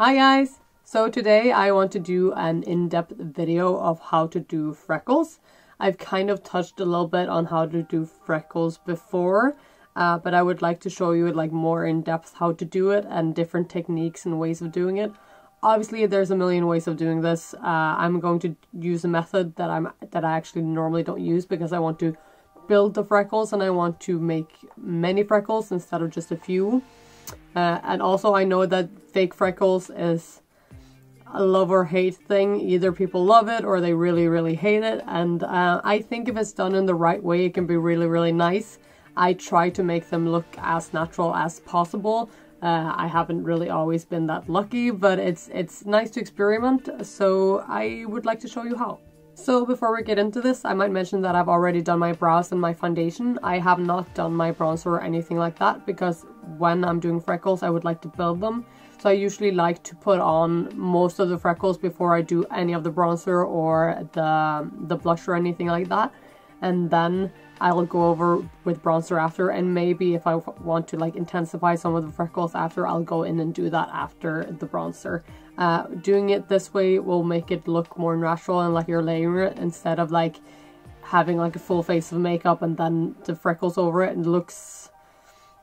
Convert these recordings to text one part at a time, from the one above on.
Hi guys! So today I want to do an in-depth video of how to do freckles. I've kind of touched a little bit on how to do freckles before, but I would like to show you like more in depth how to do it and different techniques and ways of doing it. Obviously there's a million ways of doing this. I'm going to use a method that I actually normally don't use because I want to build the freckles and I want to make many freckles instead of just a few. And also I know that fake freckles is a love or hate thing. Either people love it or they really hate it, and I think if it's done in the right way it can be really nice. I try to make them look as natural as possible. I haven't really always been that lucky, but it's nice to experiment, so I would like to show you how. So before we get into this, I might mention that I've already done my brows and my foundation. I have not done my bronzer or anything like that because when I'm doing freckles I would like to build them. So I usually like to put on most of the freckles before I do any of the bronzer or the blush or anything like that. And then I'll go over with bronzer after, and maybe if I want to like intensify some of the freckles after, I'll go in and do that after the bronzer. Doing it this way will make it look more natural and like you're layering it instead of like having like a full face of makeup and then the freckles over it, and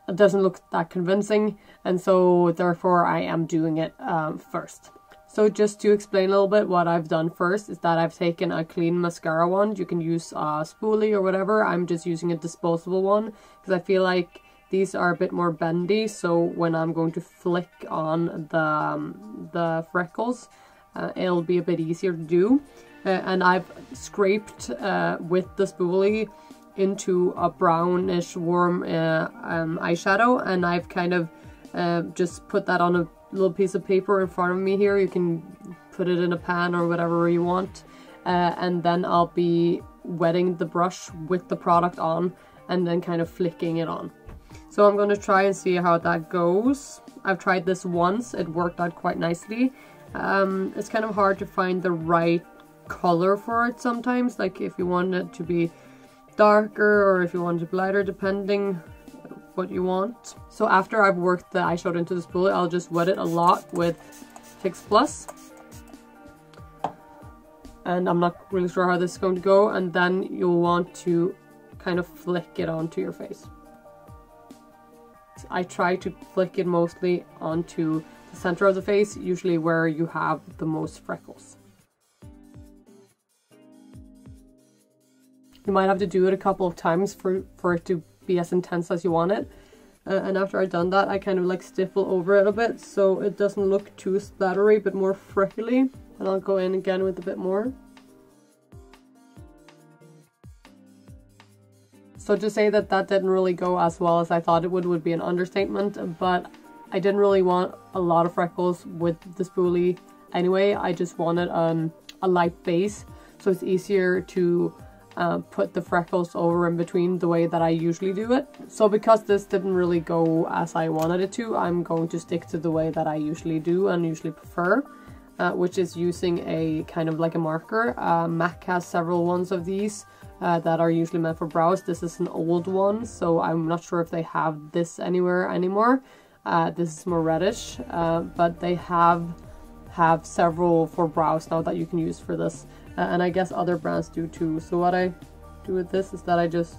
it doesn't look that convincing, and so therefore I am doing it first. So just to explain a little bit what I've done first is that I've taken a clean mascara wand. You can use a spoolie or whatever. I'm just using a disposable one because I feel like these are a bit more bendy, so when I'm going to flick on the freckles, it'll be a bit easier to do. And I've scraped with the spoolie into a brownish warm eyeshadow, and I've kind of just put that on a little piece of paper in front of me here. You can put it in a pan or whatever you want, and then I'll be wetting the brush with the product on and then kind of flicking it on. So I'm going to try and see how that goes. I've tried this once, it worked out quite nicely. It's kind of hard to find the right color for it sometimes, like if you want it to be darker or if you want it lighter, depending what you want. So after I've worked the eyeshadow into the spoolie, I'll just wet it a lot with Fix Plus. And I'm not really sure how this is going to go, and then you'll want to kind of flick it onto your face. I try to flick it mostly onto the center of the face, usually where you have the most freckles. You might have to do it a couple of times for it to be as intense as you want it. And after I've done that, I kind of like stipple over it a bit so it doesn't look too splattery but more freckly. And I'll go in again with a bit more. So to say that that didn't really go as well as I thought it would be an understatement, but I didn't really want a lot of freckles with the spoolie anyway. I just wanted a light base, so it's easier to put the freckles over in between the way that I usually do it. So because this didn't really go as I wanted it to, I'm going to stick to the way that I usually do and usually prefer, which is using a kind of like a marker. MAC has several ones of these. That are usually meant for brows. This is an old one, so I'm not sure if they have this anywhere anymore. This is more reddish, but they have several for brows now that you can use for this, and I guess other brands do too. So what I do with this is that I just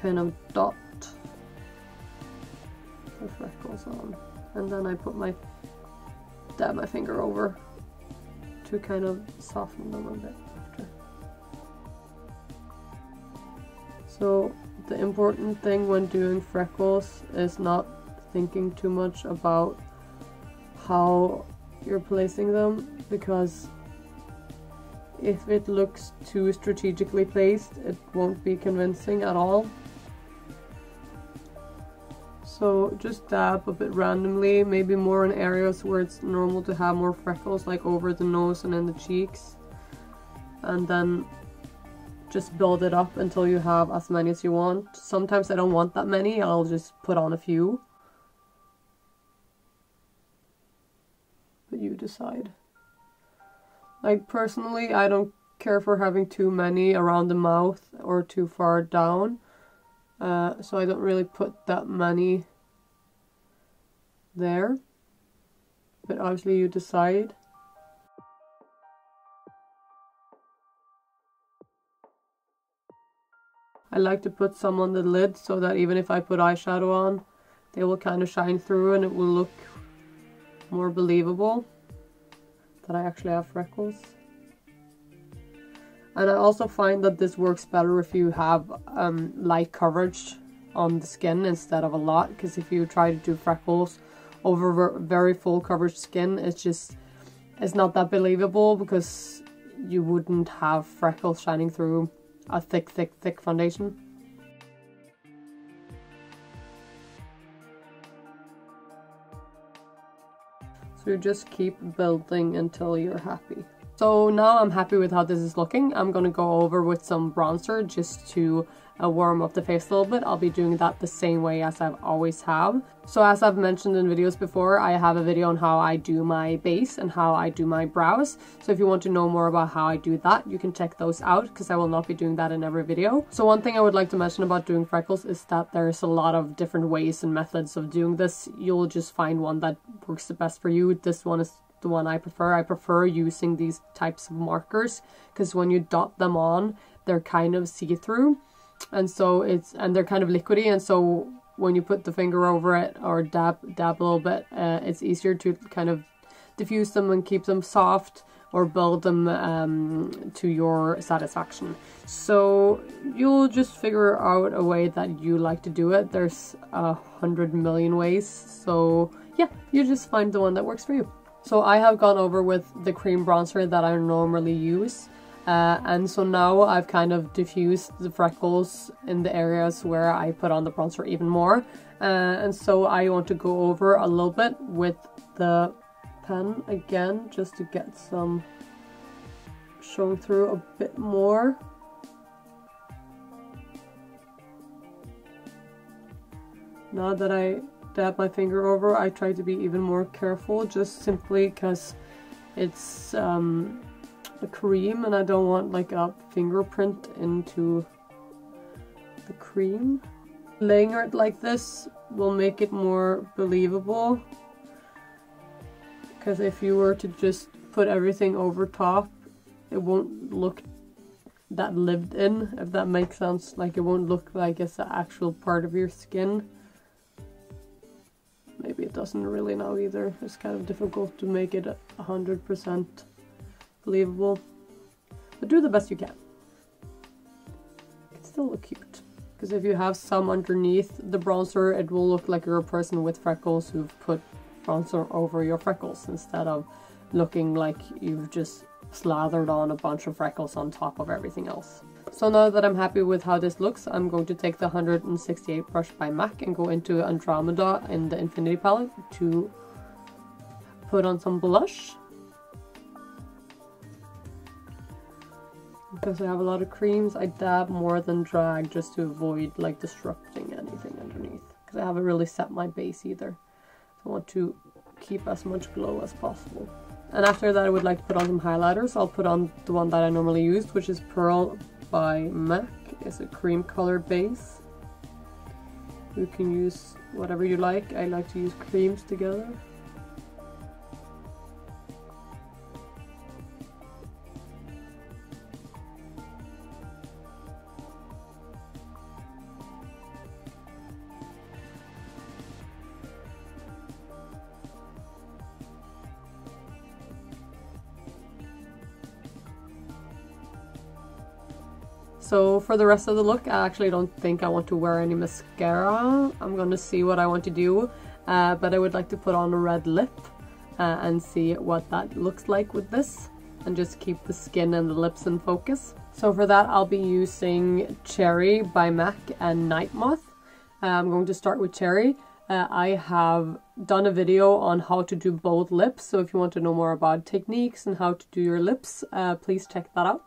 kind of dot the freckles on, and then I put dab my finger over to kind of soften them a bit. So the important thing when doing freckles is not thinking too much about how you're placing them, because if it looks too strategically placed, it won't be convincing at all. So just dab a bit randomly, maybe more in areas where it's normal to have more freckles, like over the nose and in the cheeks, and then just build it up until you have as many as you want. Sometimes I don't want that many, I'll just put on a few. But you decide. Like personally, I don't care for having too many around the mouth or too far down. So I don't really put that many there. but obviously you decide. I like to put some on the lid so that even if I put eyeshadow on, they will kind of shine through and it will look more believable that I actually have freckles. And I also find that this works better if you have light coverage on the skin instead of a lot, because if you try to do freckles over very full coverage skin, it's not that believable, because you wouldn't have freckles shining through a thick foundation. So you just keep building until you're happy. So now I'm happy with how this is looking. I'm gonna go over with some bronzer just to warm up the face a little bit. I'll be doing that the same way as I've always have. So as I've mentioned in videos before, I have a video on how I do my base and how I do my brows. So if you want to know more about how I do that, you can check those out, because I will not be doing that in every video. So one thing I would like to mention about doing freckles is that there's a lot of different ways and methods of doing this. You'll just find one that works the best for you. This one is the one I prefer. I prefer using these types of markers, because when you dot them on, they're kind of see-through. And so they're kind of liquidy, and so when you put the finger over it or dab a little bit, it's easier to kind of diffuse them and keep them soft or build them to your satisfaction. So you'll just figure out a way that you like to do it. There's 100 million ways. So yeah, you just find the one that works for you. So I have gone over with the cream bronzer that I normally use. And so now I've kind of diffused the freckles in the areas where I put on the bronzer even more. And so I want to go over a little bit with the pen again, just to get some showing through a bit more. Now that I dab my finger over, I try to be even more careful, just simply because it's the cream, and I don't want like a fingerprint into the cream. Laying it like this will make it more believable, because if you were to just put everything over top, it won't look that lived in, if that makes sense. Like, it won't look like it's the actual part of your skin. Maybe it doesn't really now either. It's kind of difficult to make it 100% believable, but do the best you can. It can still look cute, because if you have some underneath the bronzer, it will look like you're a person with freckles who've put bronzer over your freckles, instead of looking like you've just slathered on a bunch of freckles on top of everything else. So now that I'm happy with how this looks, I'm going to take the 168 brush by MAC and go into Andromeda in the Infinity palette to put on some blush, because I have a lot of creams. I dab more than drag, just to avoid like disrupting anything underneath, because I haven't really set my base either. I want to keep as much glow as possible. And after that I would like to put on some highlighters. I'll put on the one that I normally use, which is Pearl by MAC. It's a cream color base. You can use whatever you like. I like to use creams together. So for the rest of the look, I actually don't think I want to wear any mascara. I'm gonna see what I want to do, but I would like to put on a red lip and see what that looks like with this, and just keep the skin and the lips in focus. So for that, I'll be using Cherry by MAC and Night Moth. I'm going to start with Cherry. I have done a video on how to do both lips, so if you want to know more about techniques and how to do your lips, please check that out.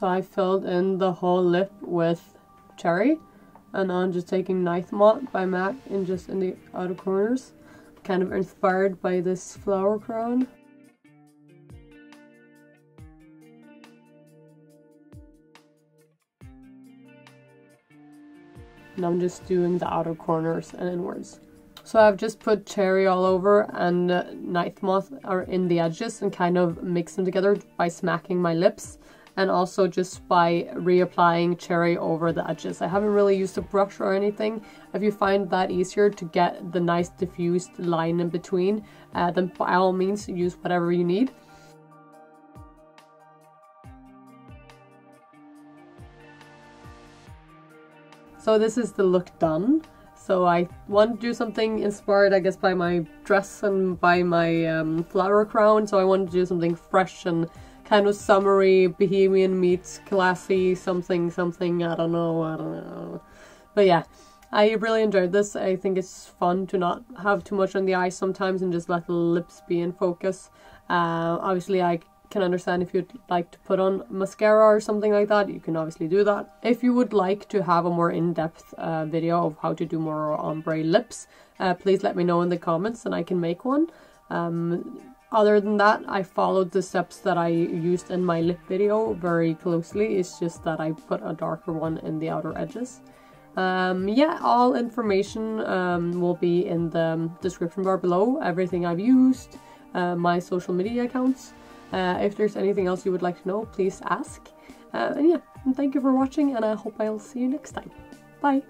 So I filled in the whole lip with Cherry, And now I'm just taking Night Moth by MAC and just in the outer corners. Kind of inspired by this flower crown. And I'm just doing the outer corners and inwards. So I've just put Cherry all over and Night Moth are in the edges and kind of mix them together by smacking my lips. And also just by reapplying Cherry over the edges. I haven't really used a brush or anything. If you find that easier to get the nice diffused line in between, then by all means use whatever you need. So this is the look done. So I want to do something inspired, I guess, by my dress and by my flower crown. So I want to do something fresh and kind of summery, bohemian meets classy, something, I don't know. But yeah, I really enjoyed this. I think it's fun to not have too much on the eyes sometimes and just let the lips be in focus. Obviously I can understand if you'd like to put on mascara or something like that, you can obviously do that. If you would like to have a more in-depth video of how to do more ombre lips, please let me know in the comments and I can make one. Other than that, I followed the steps that I used in my lip video very closely. It's just that I put a darker one in the outer edges. Yeah, all information will be in the description bar below. Everything I've used, my social media accounts. If there's anything else you would like to know, please ask. And yeah, thank you for watching and I hope I'll see you next time. Bye!